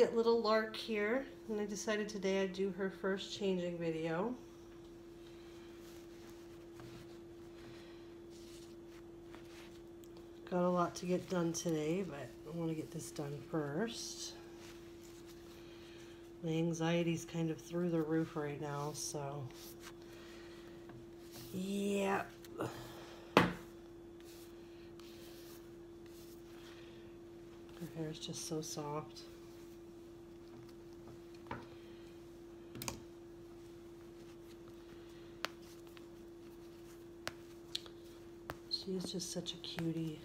get Little Lark here, and I decided today I'd do her first changing video. Got a lot to get done today, but I want to get this done first. My anxiety's kind of through the roof right now, so yeah. Her hair is just so soft. She is just such a cutie.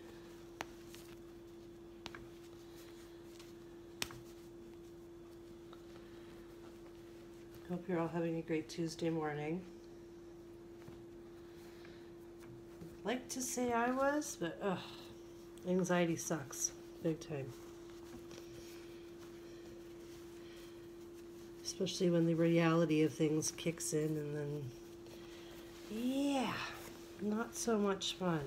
Hope you're all having a great Tuesday morning. I'd like to say I was, but ugh, anxiety sucks. Big time. Especially when the reality of things kicks in, and then, yeah, not so much fun.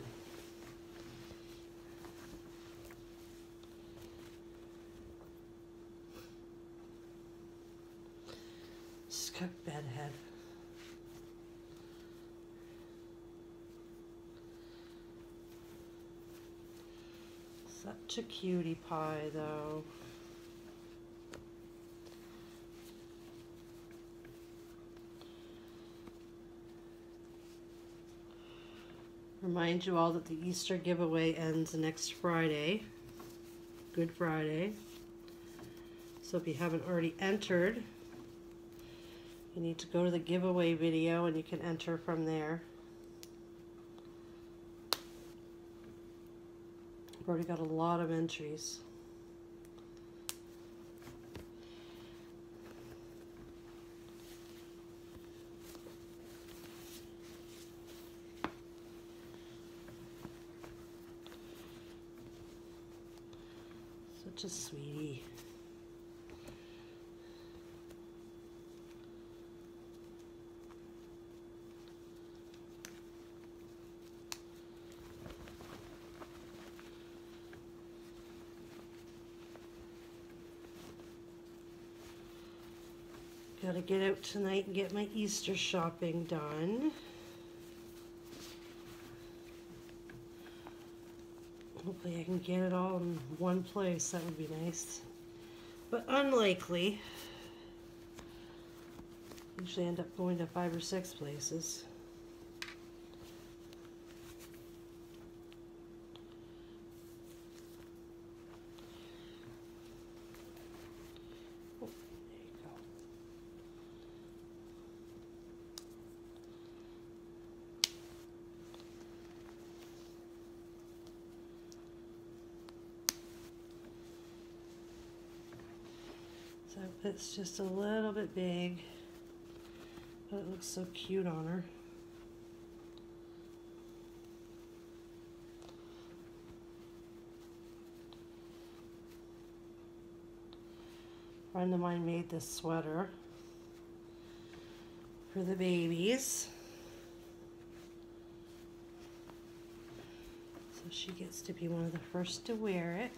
Just got bedhead. Such a cutie pie, though. Remind you all that the Easter giveaway ends next Friday, Good Friday. So if you haven't already entered, you need to go to the giveaway video and you can enter from there. Already got a lot of entries. Such a sweetie. Gotta get out tonight and get my Easter shopping done. Hopefully I can get it all in one place. That would be nice. But unlikely. Usually end up going to 5 or 6 places. It's just a little bit big, but it looks so cute on her. A friend of mine made this sweater for the babies, so she gets to be one of the first to wear it.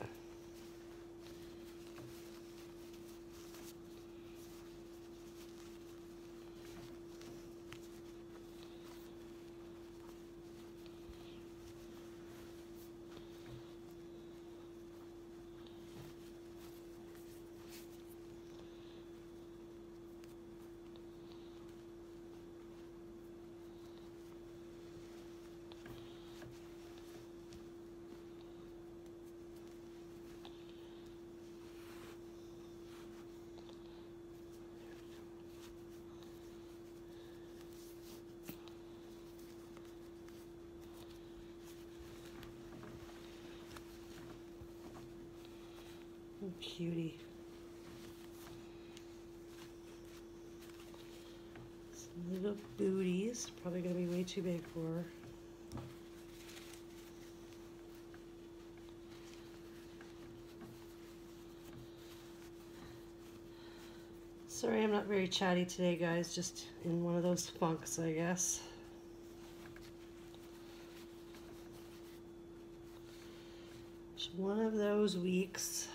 Cutie. Some little booties, probably going to be way too big for her. Sorry I'm not very chatty today, guys, just in one of those funks, I guess. It's one of those weeks.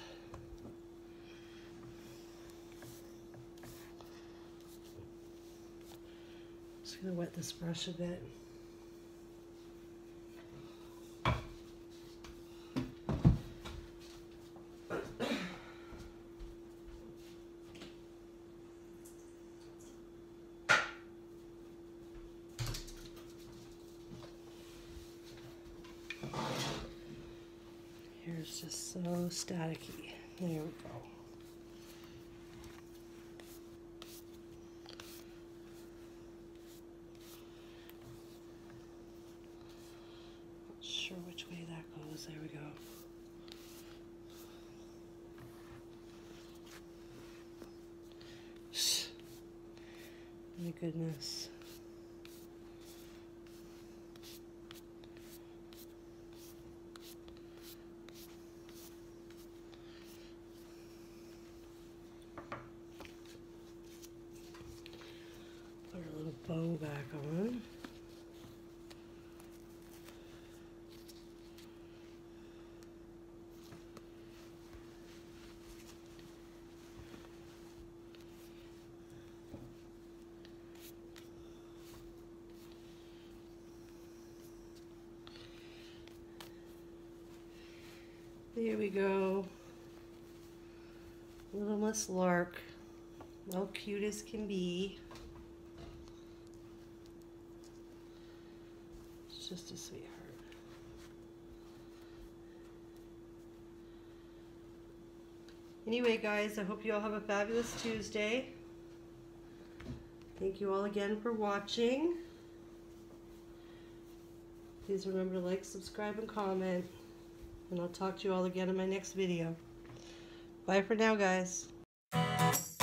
just going to wet this brush a bit. It's just so staticky. There we go. Not sure which way that goes. There we go. My goodness. Bow back on. There we go. Little Miss Lark. How cute as can be. Just a sweetheart. Anyway, guys, I hope you all have a fabulous Tuesday. Thank you all again for watching. Please remember to like, subscribe, and comment. And I'll talk to you all again in my next video. Bye for now, guys.